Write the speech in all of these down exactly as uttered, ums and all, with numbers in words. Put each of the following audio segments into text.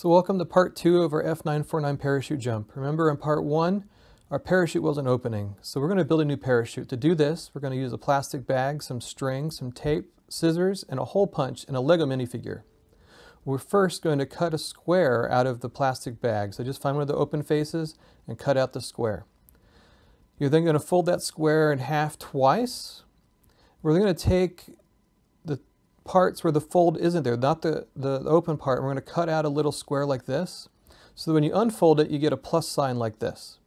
So welcome to part two of our F nine forty-nine parachute jump. Remember in part one, our parachute wasn't opening. So we're going to build a new parachute. To do this, we're going to use a plastic bag, some string, some tape, scissors, and a hole punch and a Lego minifigure. We're first going to cut a square out of the plastic bag. So just find one of the open faces and cut out the square. You're then going to fold that square in half twice. We're going to take the parts where the fold isn't there, not the, the open part. We're going to cut out a little square like this. So that when you unfold it, you get a plus sign like this.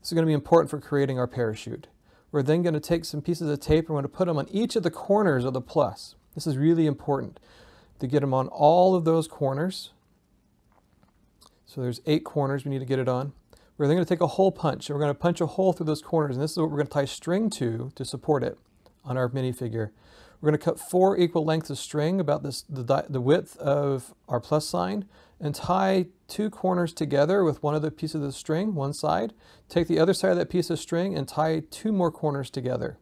This is going to be important for creating our parachute. We're then going to take some pieces of tape and we're going to put them on each of the corners of the plus. This is really important to get them on all of those corners. So there's eight corners we need to get it on. We're then going to take a hole punch, and we're going to punch a hole through those corners, and this is what we're going to tie string to to support it on our minifigure. We're going to cut four equal lengths of string, about this, the, the width of our plus sign, and tie two corners together with one other piece of the string, one side. Take the other side of that piece of string and tie two more corners together.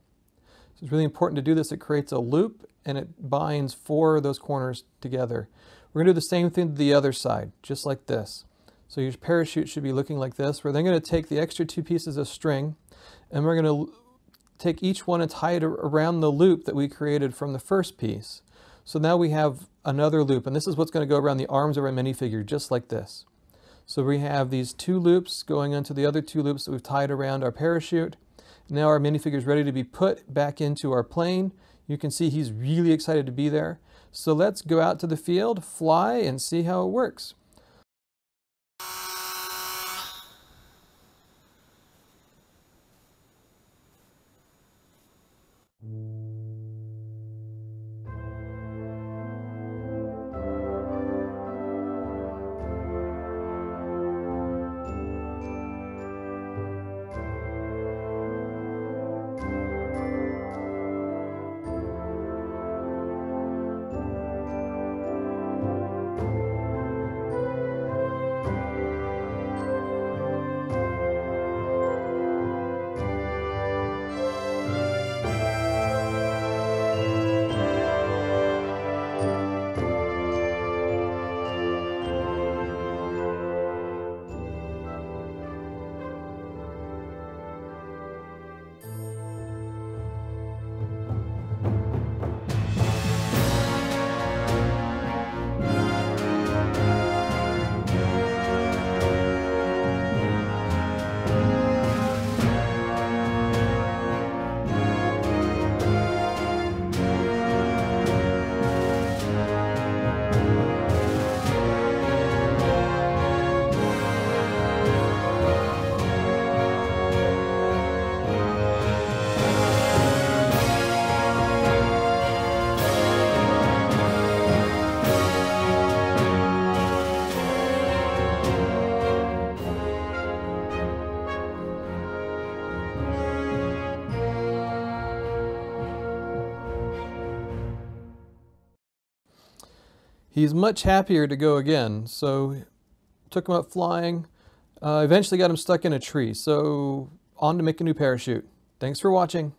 So it's really important to do this. It creates a loop, and it binds four of those corners together. We're going to do the same thing to the other side, just like this. So your parachute should be looking like this. We're then going to take the extra two pieces of string and we're going to take each one and tie it around the loop that we created from the first piece. So now we have another loop, and this is what's going to go around the arms of our minifigure, just like this. So we have these two loops going into the other two loops that we've tied around our parachute. Now our minifigure is ready to be put back into our plane. You can see he's really excited to be there. So let's go out to the field, fly, and see how it works. He's much happier to go again, so took him up flying, uh, eventually got him stuck in a tree, so on to make a new parachute. Thanks for watching.